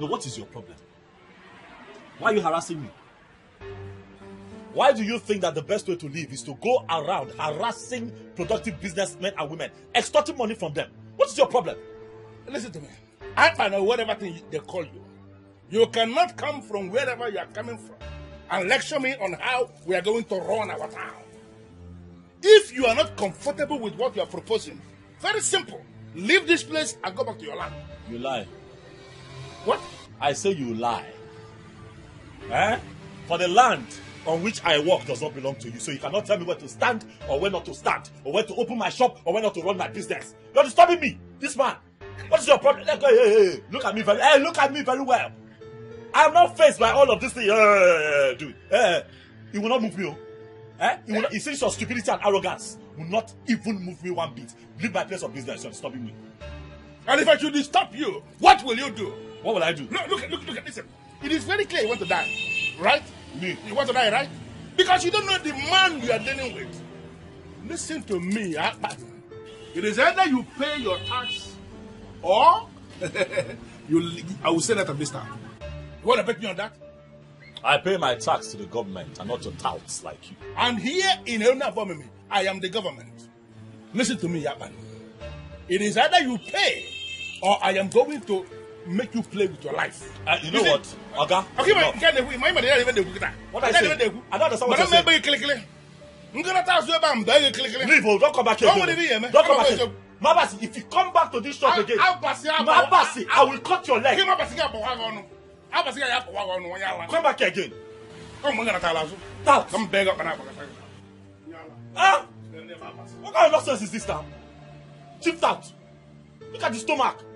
No, what is your problem? Why are you harassing me? Why do you think that the best way to live is to go around harassing productive businessmen and women, extorting money from them? What is your problem? Listen to me. I find out whatever thing they call you. You cannot come from wherever you are coming from and lecture me on how we are going to run our town. If you are not comfortable with what you are proposing, very simple. Leave this place and go back to your land. You lie. What? I say you lie. Eh? For the land on which I work does not belong to you, so you cannot tell me where to stand or where not to stand, or where to open my shop or where not to run my business. You're disturbing me, this man. What is your problem? Hey, hey, hey. Look at me very, hey, look at me very well. I'm not faced by all of this thing. Dude, you will not move me. Eh? It seems your stupidity and arrogance will not even move me one bit. Leave my place of business. You're disturbing me. And if I should disturb you, what will you do? What will I do? No, look, listen. It is very clear you want to die, right? Me? You want to die, right? Because you don't know the man you are dealing with. Listen to me, it is either you pay your tax or I will say that at this time. You want to bet me on that? I pay my tax to the government and not to touts like you. And here in El-Nabomimi, I am the government. Listen to me, Yapan. It is either you pay or I am going to make you play with your life. You know what? Oga. Okay, my money not even the good. What I say? I don't understand what you're saying. Leave, don't come back here. Don't come back here. Mabasi, if you come back to this shop again, Mabasi, I will cut your leg. Come back again. Come beg up. What kind of nonsense is this now? Chipped out. Look at the stomach.